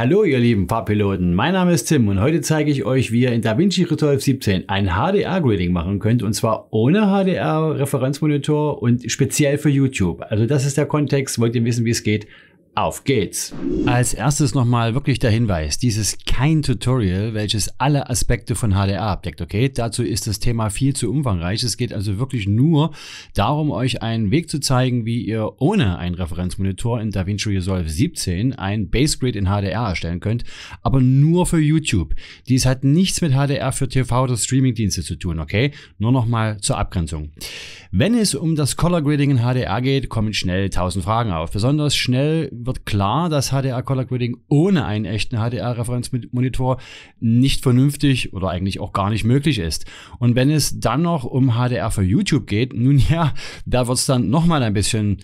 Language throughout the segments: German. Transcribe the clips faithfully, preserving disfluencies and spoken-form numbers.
Hallo ihr lieben Fahrpiloten, mein Name ist Tim und heute zeige ich euch, wie ihr in DaVinci Resolve siebzehn ein H D R-Grading machen könnt, und zwar ohne H D R-Referenzmonitor und speziell für YouTube. Also das ist der Kontext, wollt ihr wissen, wie es geht? Auf geht's! Als erstes nochmal wirklich der Hinweis, dies ist kein Tutorial, welches alle Aspekte von H D R abdeckt, okay? Dazu ist das Thema viel zu umfangreich. Es geht also wirklich nur darum, euch einen Weg zu zeigen, wie ihr ohne einen Referenzmonitor in DaVinci Resolve siebzehn ein Basegrade in H D R erstellen könnt, aber nur für YouTube. Dies hat nichts mit H D R für T V oder Streamingdienste zu tun, okay? Nur nochmal zur Abgrenzung. Wenn es um das Color Grading in H D R geht, kommen schnell tausend Fragen auf. Besonders schnell wird klar, dass H D R Color Grading ohne einen echten H D R-Referenzmonitor nicht vernünftig oder eigentlich auch gar nicht möglich ist. Und wenn es dann noch um H D R für YouTube geht, nun ja, da wird es dann nochmal ein bisschen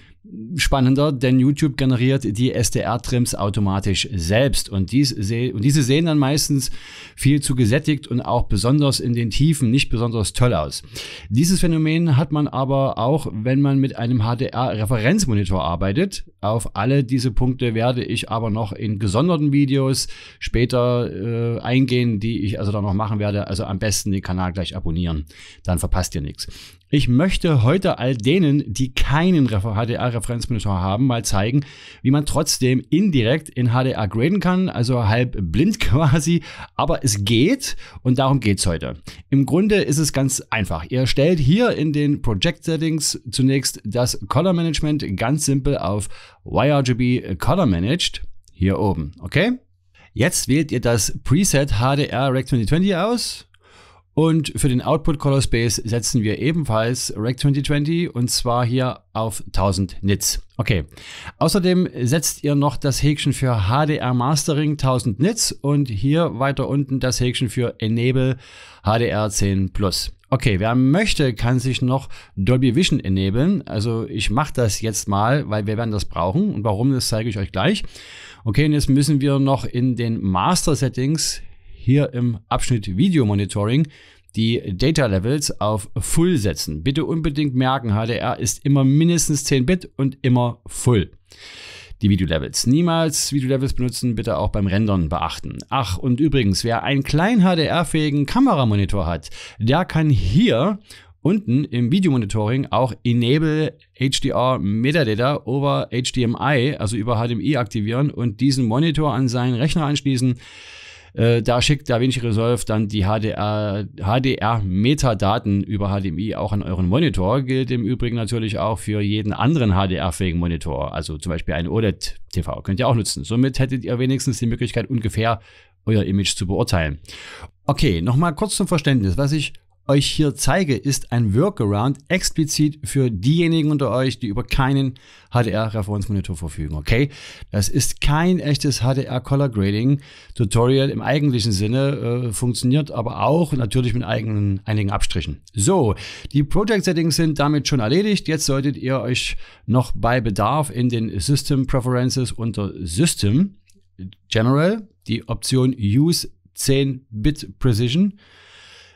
spannender, denn YouTube generiert die S D R-Trims automatisch selbst, und, dies und diese sehen dann meistens viel zu gesättigt und auch besonders in den Tiefen nicht besonders toll aus. Dieses Phänomen hat man aber auch, wenn man mit einem H D R-Referenzmonitor arbeitet. Auf alle diese Punkte werde ich aber noch in gesonderten Videos später äh, eingehen, die ich also dann noch machen werde. Also am besten den Kanal gleich abonnieren, dann verpasst ihr nichts. Ich möchte heute all denen, die keinen H D R-Referenzmonitor haben, mal zeigen, wie man trotzdem indirekt in H D R graden kann, also halb blind quasi, aber es geht, und darum geht es heute. Im Grunde ist es ganz einfach. Ihr stellt hier in den Project Settings zunächst das Color Management ganz simpel auf Y R G B Color Managed hier oben, okay? Jetzt wählt ihr das Preset H D R Rec zwanzig zwanzig aus. Und für den Output Color Space setzen wir ebenfalls Rec zwanzig zwanzig, und zwar hier auf tausend Nits. Okay. Außerdem setzt ihr noch das Häkchen für H D R Mastering tausend Nits und hier weiter unten das Häkchen für Enable H D R zehn plus. Okay, wer möchte, kann sich noch Dolby Vision enablen. Also ich mache das jetzt mal, weil wir werden das brauchen. Und warum, das zeige ich euch gleich. Okay, und jetzt müssen wir noch in den Master Settings hier im Abschnitt Video Monitoring die Data Levels auf Full setzen. Bitte unbedingt merken, H D R ist immer mindestens zehn Bit und immer Full. Die Video Levels. Niemals Video Levels benutzen, bitte auch beim Rendern beachten. Ach, und übrigens, wer einen kleinen H D R-fähigen Kameramonitor hat, der kann hier unten im Video Monitoring auch Enable H D R Metadata over H D M I, also über H D M I aktivieren und diesen Monitor an seinen Rechner anschließen. Da schickt DaVinci Resolve dann die H D R-Metadaten über H D M I auch an euren Monitor. Gilt im Übrigen natürlich auch für jeden anderen H D R-fähigen Monitor, also zum Beispiel einen O L E D-T V, könnt ihr auch nutzen. Somit hättet ihr wenigstens die Möglichkeit, ungefähr euer Image zu beurteilen. Okay, nochmal kurz zum Verständnis. Was ich euch hier zeige, ist ein Workaround explizit für diejenigen unter euch, die über keinen H D R-Referenzmonitor verfügen, okay? Das ist kein echtes H D R-Color-Grading-Tutorial im eigentlichen Sinne, äh, funktioniert aber auch natürlich mit eigenen, einigen Abstrichen. So, die Project-Settings sind damit schon erledigt. Jetzt solltet ihr euch noch bei Bedarf in den System-Preferences unter System, General, die Option Use zehn Bit Precision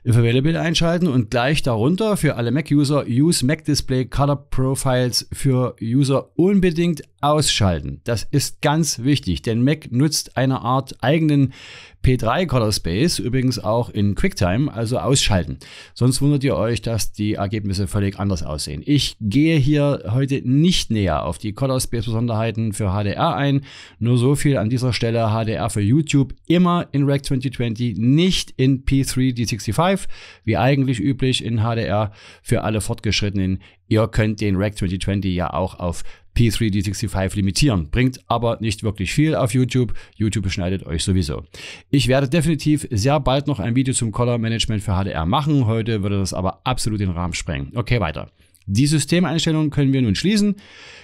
If Available einschalten und gleich darunter für alle Mac-User Use Mac Display Color Profiles für User unbedingt ausschalten. Das ist ganz wichtig, denn Mac nutzt eine Art eigenen P drei Color Space, übrigens auch in QuickTime, also ausschalten. Sonst wundert ihr euch, dass die Ergebnisse völlig anders aussehen. Ich gehe hier heute nicht näher auf die Color Space Besonderheiten für H D R ein. Nur so viel an dieser Stelle: H D R für YouTube immer in Rec zwanzig zwanzig, nicht in P drei D sechs fünf, wie eigentlich üblich in H D R für alle Fortgeschrittenen. Ihr könnt den Rec zwanzig zwanzig ja auch auf P drei D sechs fünf limitieren, bringt aber nicht wirklich viel auf YouTube. YouTube beschneidet euch sowieso. Ich werde definitiv sehr bald noch ein Video zum Color Management für H D R machen. Heute würde das aber absolut den Rahmen sprengen. Okay, weiter. Die Systemeinstellungen können wir nun schließen.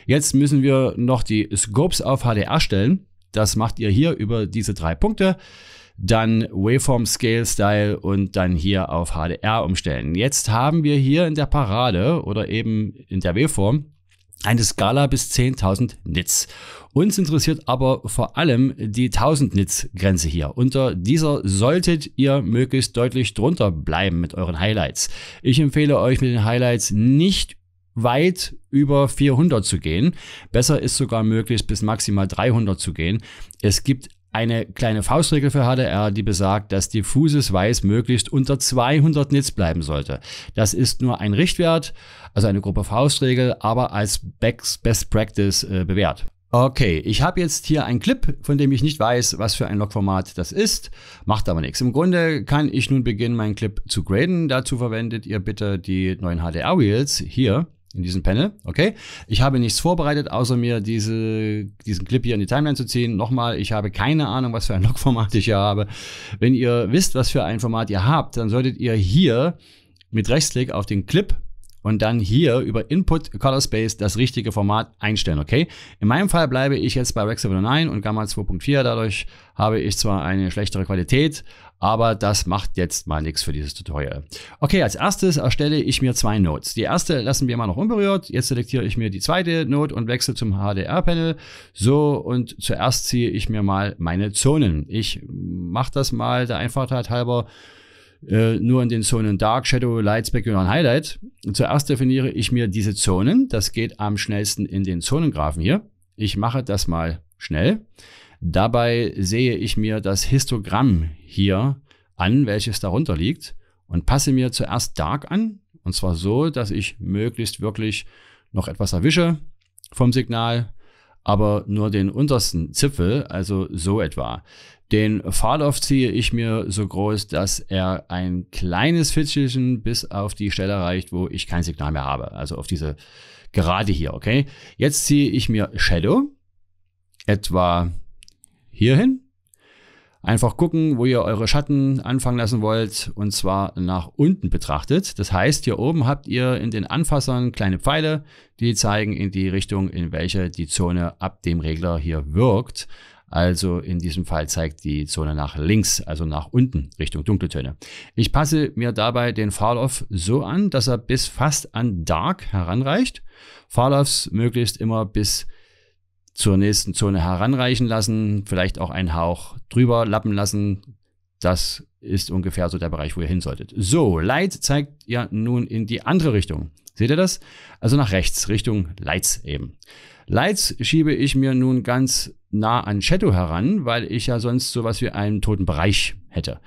Jetzt müssen wir noch die Scopes auf H D R stellen. Das macht ihr hier über diese drei Punkte. Dann Waveform Scale Style und dann hier auf H D R umstellen. Jetzt haben wir hier in der Parade oder eben in der Waveform eine Skala bis zehntausend Nits. Uns interessiert aber vor allem die tausend Nits Grenze hier. Unter dieser solltet ihr möglichst deutlich drunter bleiben mit euren Highlights. Ich empfehle euch, mit den Highlights nicht weit über vierhundert zu gehen. Besser ist sogar möglichst bis maximal dreihundert zu gehen. Es gibt eine kleine Faustregel für H D R, die besagt, dass diffuses Weiß möglichst unter zweihundert Nits bleiben sollte. Das ist nur ein Richtwert, also eine grobe Faustregel, aber als Best Practice äh, bewährt. Okay, ich habe jetzt hier einen Clip, von dem ich nicht weiß, was für ein Log-Format das ist, macht aber nichts. Im Grunde kann ich nun beginnen, meinen Clip zu graden. Dazu verwendet ihr bitte die neuen H D R-Wheels hier in diesem Panel. Okay, ich habe nichts vorbereitet, außer mir diese, diesen Clip hier in die Timeline zu ziehen. Nochmal, ich habe keine Ahnung, was für ein Log-Format ich hier habe. Wenn ihr wisst, was für ein Format ihr habt, dann solltet ihr hier mit Rechtsklick auf den Clip und dann hier über Input Color Space das richtige Format einstellen, okay? In meinem Fall bleibe ich jetzt bei Rec sieben null neun und Gamma zwei Punkt vier. Dadurch habe ich zwar eine schlechtere Qualität, aber das macht jetzt mal nichts für dieses Tutorial. Okay, als erstes erstelle ich mir zwei Nodes. Die erste lassen wir mal noch unberührt. Jetzt selektiere ich mir die zweite Node und wechsle zum H D R-Panel. So, und zuerst ziehe ich mir mal meine Zonen. Ich mache das mal der Einfachheit halber Äh, nur in den Zonen Dark, Shadow, Light, Specular und Highlight. Zuerst definiere ich mir diese Zonen. Das geht am schnellsten in den Zonengraphen hier. Ich mache das mal schnell. Dabei sehe ich mir das Histogramm hier an, welches darunter liegt, und passe mir zuerst Dark an. Und zwar so, dass ich möglichst wirklich noch etwas erwische vom Signal, aber nur den untersten Zipfel, also so etwa. Den Fahrlauf ziehe ich mir so groß, dass er ein kleines Fitzelchen bis auf die Stelle reicht, wo ich kein Signal mehr habe. Also auf diese Gerade hier, okay? Jetzt ziehe ich mir Shadow etwa hierhin. Einfach gucken, wo ihr eure Schatten anfangen lassen wollt, und zwar nach unten betrachtet. Das heißt, hier oben habt ihr in den Anfassern kleine Pfeile, die zeigen in die Richtung, in welche die Zone ab dem Regler hier wirkt. Also in diesem Fall zeigt die Zone nach links, also nach unten, Richtung Dunkeltöne. Ich passe mir dabei den Fall-Off so an, dass er bis fast an Dark heranreicht. Fall-Offs möglichst immer bis zur nächsten Zone heranreichen lassen, vielleicht auch einen Hauch drüber lappen lassen. Das ist ungefähr so der Bereich, wo ihr hin solltet. So, Light zeigt ja nun in die andere Richtung. Seht ihr das? Also nach rechts, Richtung Lights eben. Lights schiebe ich mir nun ganz nah an Shadow heran, weil ich ja sonst sowas wie einen toten Bereich hätte.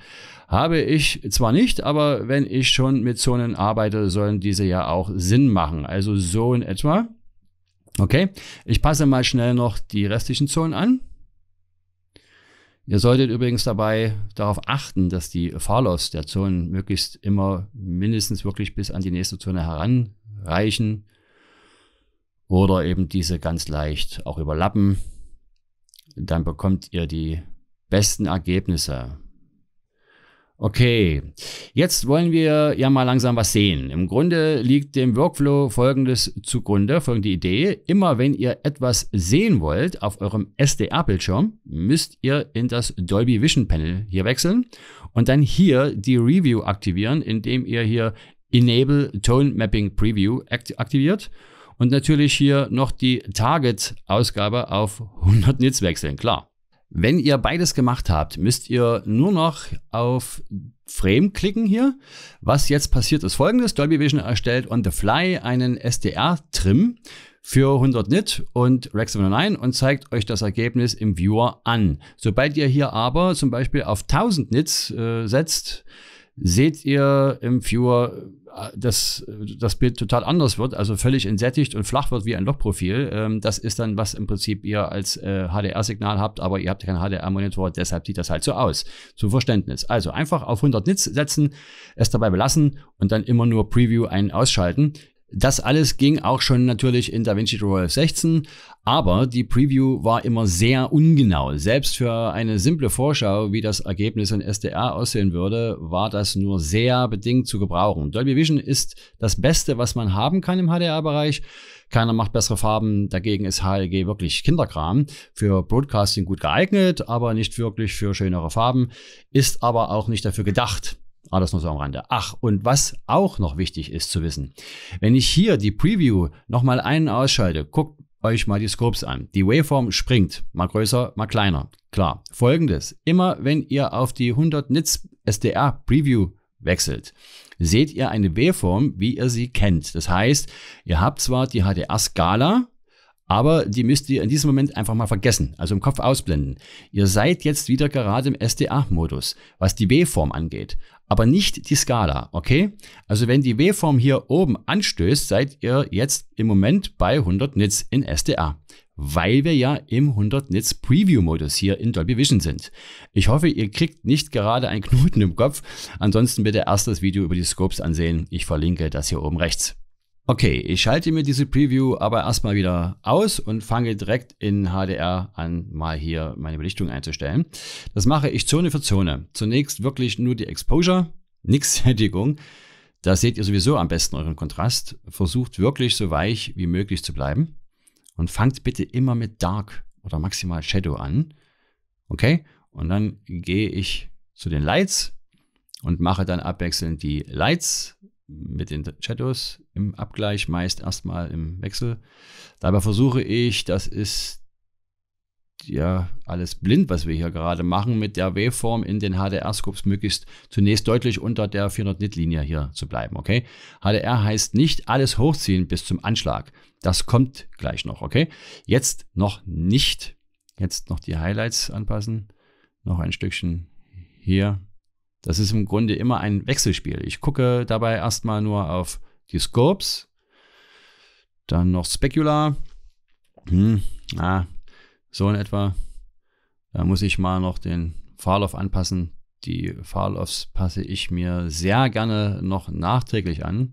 Habe ich zwar nicht, aber wenn ich schon mit Zonen arbeite, sollen diese ja auch Sinn machen. Also so in etwa. Okay, ich passe mal schnell noch die restlichen Zonen an. Ihr solltet übrigens dabei darauf achten, dass die Fall-Offs der Zonen möglichst immer mindestens wirklich bis an die nächste Zone heranreichen. Oder eben diese ganz leicht auch überlappen. Dann bekommt ihr die besten Ergebnisse. Okay, jetzt wollen wir ja mal langsam was sehen. Im Grunde liegt dem Workflow Folgendes zugrunde, folgende Idee. Immer wenn ihr etwas sehen wollt auf eurem S D R-Bildschirm, müsst ihr in das Dolby Vision Panel hier wechseln und dann hier die Review aktivieren, indem ihr hier Enable Tone Mapping Preview aktiviert. Und natürlich hier noch die Target-Ausgabe auf hundert Nits wechseln, klar. Wenn ihr beides gemacht habt, müsst ihr nur noch auf Frame klicken hier. Was jetzt passiert ist folgendes: Dolby Vision erstellt on the fly einen S D R-Trim für hundert Nit und Rec sieben null neun und zeigt euch das Ergebnis im Viewer an. Sobald ihr hier aber zum Beispiel auf tausend Nits äh, setzt, seht ihr im Viewer, dass das Bild total anders wird, also völlig entsättigt und flach wird wie ein Logprofil. Das ist dann, was im Prinzip ihr als H D R-Signal habt, aber ihr habt keinen H D R-Monitor, deshalb sieht das halt so aus. Zum Verständnis. Also einfach auf hundert Nits setzen, es dabei belassen und dann immer nur Preview ein- und ausschalten. Das alles ging auch schon natürlich in DaVinci Resolve sechzehn, aber die Preview war immer sehr ungenau. Selbst für eine simple Vorschau, wie das Ergebnis in S D R aussehen würde, war das nur sehr bedingt zu gebrauchen. Dolby Vision ist das Beste, was man haben kann im H D R-Bereich. Keiner macht bessere Farben, dagegen ist H L G wirklich Kinderkram. Für Broadcasting gut geeignet, aber nicht wirklich für schönere Farben, ist aber auch nicht dafür gedacht. Ah, das nur so am Rande. Ach, und was auch noch wichtig ist zu wissen: Wenn ich hier die Preview nochmal ein- und ausschalte, guckt euch mal die Scopes an. Die Waveform springt, mal größer, mal kleiner. Klar, folgendes: Immer wenn ihr auf die hundert Nits S D R Preview wechselt, seht ihr eine Waveform, wie ihr sie kennt. Das heißt, ihr habt zwar die H D R-Skala, Aber die müsst ihr in diesem Moment einfach mal vergessen, also im Kopf ausblenden. Ihr seid jetzt wieder gerade im S D R-Modus, was die W-Form angeht, aber nicht die Skala, okay? Also wenn die W-Form hier oben anstößt, seid ihr jetzt im Moment bei hundert Nits in S D R, weil wir ja im hundert Nits Preview-Modus hier in Dolby Vision sind. Ich hoffe, ihr kriegt nicht gerade einen Knoten im Kopf. Ansonsten bitte erst das Video über die Scopes ansehen. Ich verlinke das hier oben rechts. Okay, ich schalte mir diese Preview aber erstmal wieder aus und fange direkt in H D R an, mal hier meine Belichtung einzustellen. Das mache ich Zone für Zone. Zunächst wirklich nur die Exposure, nix Sättigung. Da seht ihr sowieso am besten euren Kontrast. Versucht wirklich so weich wie möglich zu bleiben. Und fangt bitte immer mit Dark oder maximal Shadow an. Okay, und dann gehe ich zu den Lights und mache dann abwechselnd die Lights mit den Shadows im Abgleich, meist erstmal im Wechsel. Dabei versuche ich, das ist ja alles blind, was wir hier gerade machen, mit der Waveform in den H D R-Scopes möglichst zunächst deutlich unter der vierhundert-Nit-Linie hier zu bleiben, okay? H D R heißt nicht alles hochziehen bis zum Anschlag. Das kommt gleich noch, okay? Jetzt noch nicht. Jetzt noch die Highlights anpassen. Noch ein Stückchen hier. Das ist im Grunde immer ein Wechselspiel. Ich gucke dabei erstmal nur auf die Scopes. Dann noch Specular. Hm, ah, so in etwa. Da muss ich mal noch den Fall-Off anpassen. Die Fall-Offs passe ich mir sehr gerne noch nachträglich an.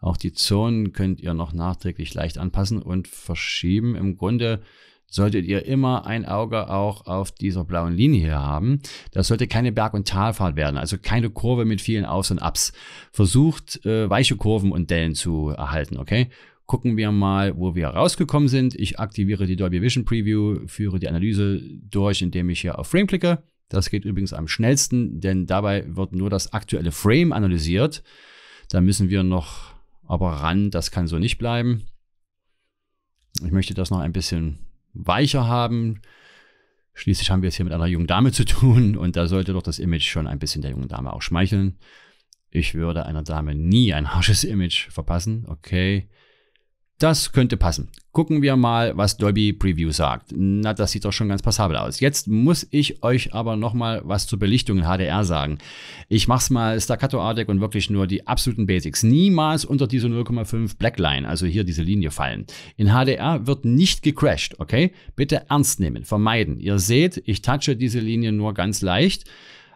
Auch die Zonen könnt ihr noch nachträglich leicht anpassen und verschieben. Im Grunde solltet ihr immer ein Auge auch auf dieser blauen Linie hier haben. Das sollte keine Berg- und Talfahrt werden, also keine Kurve mit vielen Aufs und Ups. Versucht, äh, weiche Kurven und Dellen zu erhalten, okay? Gucken wir mal, wo wir rausgekommen sind. Ich aktiviere die Dolby Vision Preview, führe die Analyse durch, indem ich hier auf Frame klicke. Das geht übrigens am schnellsten, denn dabei wird nur das aktuelle Frame analysiert. Da müssen wir noch aber ran, das kann so nicht bleiben. Ich möchte das noch ein bisschen weicher haben. Schließlich haben wir es hier mit einer jungen Dame zu tun und da sollte doch das Image schon ein bisschen der jungen Dame auch schmeicheln. Ich würde einer Dame nie ein harsches Image verpassen. Okay, das könnte passen. Gucken wir mal, was Dolby Preview sagt. Na, das sieht doch schon ganz passabel aus. Jetzt muss ich euch aber nochmal was zur Belichtung in H D R sagen. Ich mache es mal staccatoartig und wirklich nur die absoluten Basics. Niemals unter diese null Komma fünf Blackline, also hier diese Linie fallen. In H D R wird nicht gecrashed, okay? Bitte ernst nehmen, vermeiden. Ihr seht, ich touche diese Linie nur ganz leicht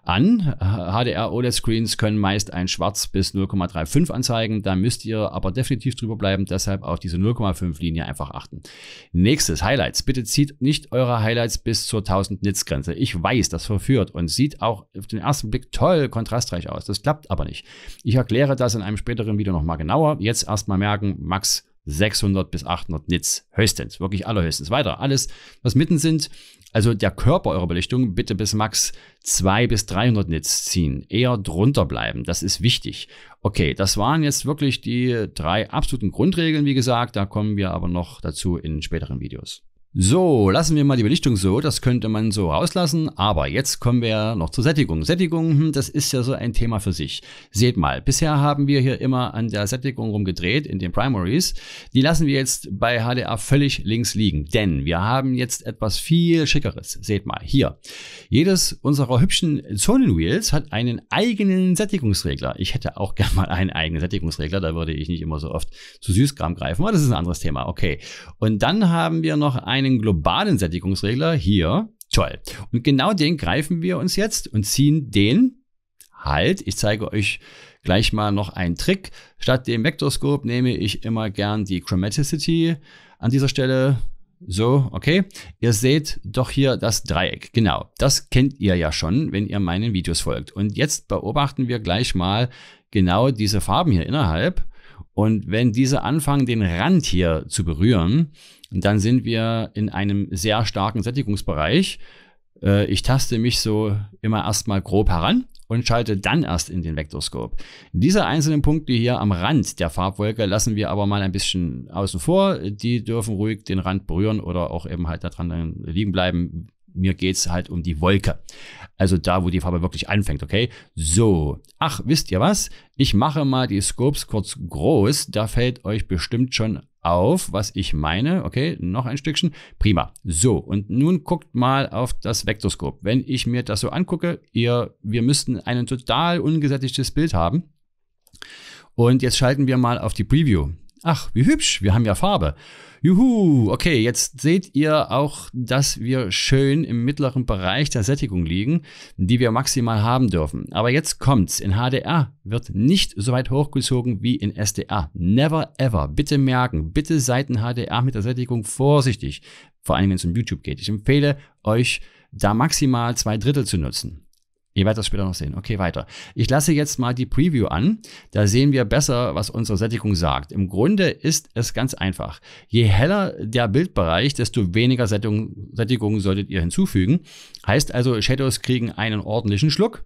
an. H D R OLED Screens können meist ein Schwarz bis null Komma fünfunddreißig anzeigen. Da müsst ihr aber definitiv drüber bleiben. Deshalb auf diese null Komma fünf Linie einfach achten. Nächstes, Highlights. Bitte zieht nicht eure Highlights bis zur tausend Nits Grenze. Ich weiß, das verführt und sieht auch auf den ersten Blick toll kontrastreich aus. Das klappt aber nicht. Ich erkläre das in einem späteren Video nochmal genauer. Jetzt erstmal merken, Max sechshundert bis achthundert Nits höchstens, wirklich allerhöchstens. Weiter, alles, was mitten sind, also der Körper eurer Belichtung, bitte bis max zweihundert bis dreihundert Nits ziehen, eher drunter bleiben, das ist wichtig. Okay, das waren jetzt wirklich die drei absoluten Grundregeln, wie gesagt, da kommen wir aber noch dazu in späteren Videos. So, lassen wir mal die Belichtung so, das könnte man so rauslassen, aber jetzt kommen wir noch zur Sättigung. Sättigung, das ist ja so ein Thema für sich. Seht mal, bisher haben wir hier immer an der Sättigung rumgedreht, in den Primaries. Die lassen wir jetzt bei H D R völlig links liegen, denn wir haben jetzt etwas viel Schickeres. Seht mal, hier. Jedes unserer hübschen Zonenwheels hat einen eigenen Sättigungsregler. Ich hätte auch gerne mal einen eigenen Sättigungsregler, da würde ich nicht immer so oft zu Süßkram greifen, aber das ist ein anderes Thema, okay. Und dann haben wir noch einen einen globalen Sättigungsregler hier. Toll. Und genau den greifen wir uns jetzt und ziehen den halt. Ich zeige euch gleich mal noch einen Trick. Statt dem Vektorscope nehme ich immer gern die Chromaticity an dieser Stelle. So, okay. Ihr seht doch hier das Dreieck. Genau, das kennt ihr ja schon, wenn ihr meinen Videos folgt. Und jetzt beobachten wir gleich mal genau diese Farben hier innerhalb. Und wenn diese anfangen, den Rand hier zu berühren, dann sind wir in einem sehr starken Sättigungsbereich. Ich taste mich so immer erstmal grob heran und schalte dann erst in den Vektorscope. Diese einzelnen Punkte hier am Rand der Farbwolke lassen wir aber mal ein bisschen außen vor. Die dürfen ruhig den Rand berühren oder auch eben halt da dran liegen bleiben. Mir geht es halt um die Wolke. Also da, wo die Farbe wirklich anfängt, okay? So, ach, wisst ihr was? Ich mache mal die Scopes kurz groß. Da fällt euch bestimmt schon auf, was ich meine. Okay, noch ein Stückchen. Prima. So, und nun guckt mal auf das Vektorskop. Wenn ich mir das so angucke, ihr, wir müssten ein total ungesättigtes Bild haben. Und jetzt schalten wir mal auf die Preview. Ach, wie hübsch, wir haben ja Farbe. Juhu, okay, jetzt seht ihr auch, dass wir schön im mittleren Bereich der Sättigung liegen, die wir maximal haben dürfen. Aber jetzt kommt's, in H D R wird nicht so weit hochgezogen wie in S D R. Never ever, bitte merken, bitte seid in H D R mit der Sättigung vorsichtig. Vor allem, wenn es um YouTube geht. Ich empfehle euch, da maximal zwei Drittel zu nutzen. Ihr werdet das später noch sehen. Okay, weiter. Ich lasse jetzt mal die Preview an. Da sehen wir besser, was unsere Sättigung sagt. Im Grunde ist es ganz einfach. Je heller der Bildbereich, desto weniger Sättigung, Sättigung solltet ihr hinzufügen. Heißt also, Shadows kriegen einen ordentlichen Schluck.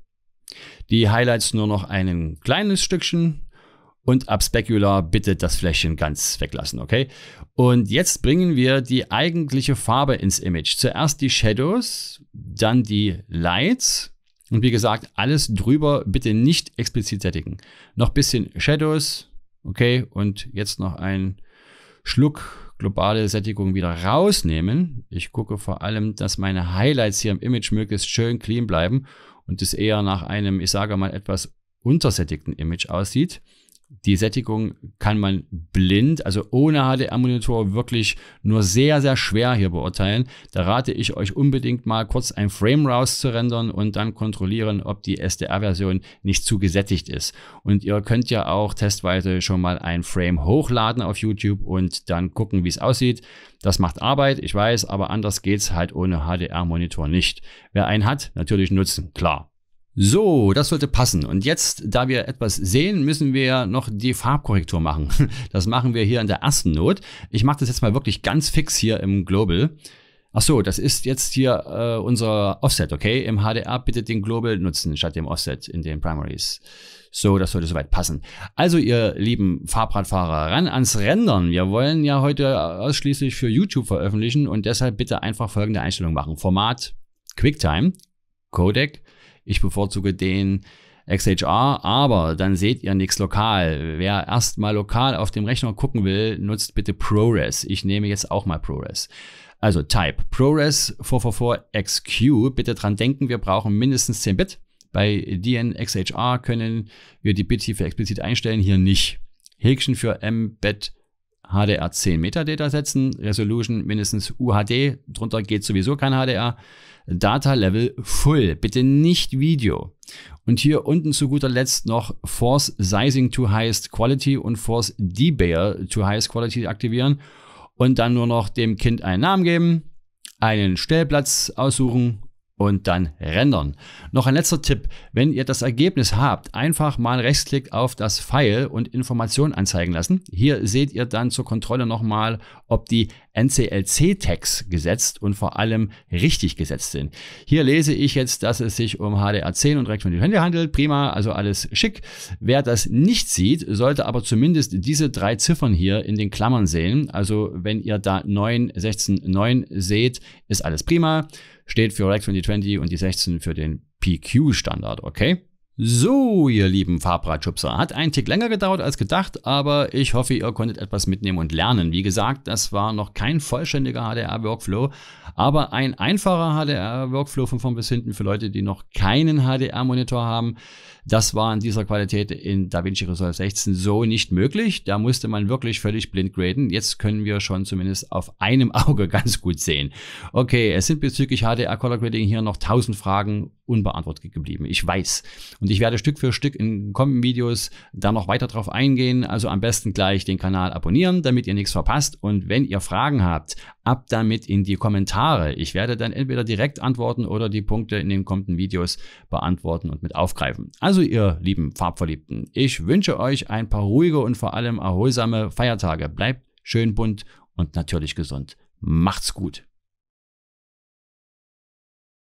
Die Highlights nur noch ein kleines Stückchen. Und ab Specular bitte das Fläschchen ganz weglassen, okay? Und jetzt bringen wir die eigentliche Farbe ins Image. Zuerst die Shadows, dann die Lights. Und wie gesagt, alles drüber bitte nicht explizit sättigen. Noch ein bisschen Shadows, okay, und jetzt noch einen Schluck globale Sättigung wieder rausnehmen. Ich gucke vor allem, dass meine Highlights hier im Image möglichst schön clean bleiben und es eher nach einem, ich sage mal, etwas untersättigten Image aussieht. Die Sättigung kann man blind, also ohne H D R-Monitor, wirklich nur sehr, sehr schwer hier beurteilen. Da rate ich euch unbedingt mal kurz ein Frame rauszurendern und dann kontrollieren, ob die S D R-Version nicht zu gesättigt ist. Und ihr könnt ja auch testweise schon mal ein Frame hochladen auf YouTube und dann gucken, wie es aussieht. Das macht Arbeit, ich weiß, aber anders geht's halt ohne H D R-Monitor nicht. Wer einen hat, natürlich nutzen, klar. So, das sollte passen. Und jetzt, da wir etwas sehen, müssen wir noch die Farbkorrektur machen. Das machen wir hier in der ersten Not. Ich mache das jetzt mal wirklich ganz fix hier im Global. Ach so, das ist jetzt hier äh, unser Offset, okay? Im H D R bitte den Global nutzen, statt dem Offset in den Primaries. So, das sollte soweit passen. Also, ihr lieben Fahrradfahrer, ran ans Rendern. Wir wollen ja heute ausschließlich für YouTube veröffentlichen und deshalb bitte einfach folgende Einstellung machen. Format, QuickTime, Codec. Ich bevorzuge den X H R, aber dann seht ihr nichts lokal. Wer erstmal lokal auf dem Rechner gucken will, nutzt bitte ProRes. Ich nehme jetzt auch mal ProRes. Also Type ProRes vier vier vier X Q. Bitte dran denken, wir brauchen mindestens zehn Bit. Bei D N X H R können wir die Bit-Tiefe explizit einstellen, hier nicht. Häkchen für Embed H D R zehn Metadata setzen, Resolution mindestens U H D, drunter geht sowieso kein H D R, Data Level Full, bitte nicht Video. Und hier unten zu guter Letzt noch Force Sizing to Highest Quality und Force Debayer to Highest Quality aktivieren und dann nur noch dem Kind einen Namen geben, einen Stellplatz aussuchen und dann rendern. Noch ein letzter Tipp, wenn ihr das Ergebnis habt, einfach mal Rechtsklick auf das File und Informationen anzeigen lassen. Hier seht ihr dann zur Kontrolle nochmal, ob die N C L C-Tags gesetzt und vor allem richtig gesetzt sind. Hier lese ich jetzt, dass es sich um H D R zehn und Rec zwanzig zwanzig handelt. Prima, also alles schick. Wer das nicht sieht, sollte aber zumindest diese drei Ziffern hier in den Klammern sehen. Also wenn ihr da neun, sechzehn, neun seht, ist alles prima. Steht für Rec zwanzig zwanzig und die sechzehn für den P Q-Standard, okay? So, ihr lieben Fahrradschubser, hat einen Tick länger gedauert als gedacht, aber ich hoffe, ihr konntet etwas mitnehmen und lernen. Wie gesagt, das war noch kein vollständiger H D R-Workflow, aber ein einfacher H D R-Workflow von vorn bis hinten für Leute, die noch keinen H D R-Monitor haben. Das war in dieser Qualität in DaVinci Resolve sechzehn so nicht möglich. Da musste man wirklich völlig blind graden. Jetzt können wir schon zumindest auf einem Auge ganz gut sehen. Okay, es sind bezüglich H D R-Color-Grading hier noch tausend Fragen unbeantwortet geblieben. Ich weiß. Und ich werde Stück für Stück in kommenden Videos da noch weiter drauf eingehen. Also am besten gleich den Kanal abonnieren, damit ihr nichts verpasst. Und wenn ihr Fragen habt, ab damit in die Kommentare. Ich werde dann entweder direkt antworten oder die Punkte in den kommenden Videos beantworten und mit aufgreifen. Also ihr lieben Farbverliebten, ich wünsche euch ein paar ruhige und vor allem erholsame Feiertage. Bleibt schön bunt und natürlich gesund. Macht's gut.